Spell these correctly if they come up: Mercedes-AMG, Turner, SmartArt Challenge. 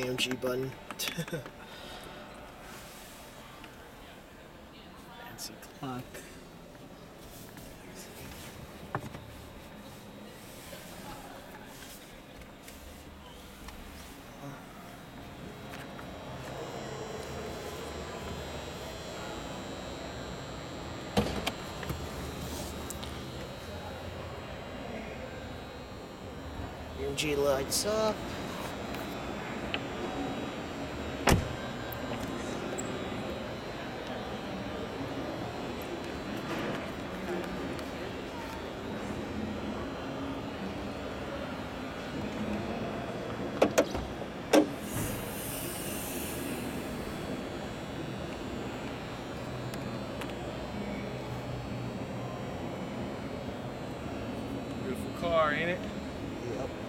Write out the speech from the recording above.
AMG button. Fancy clock. AMG lights up. Beautiful car, ain't it? Yep.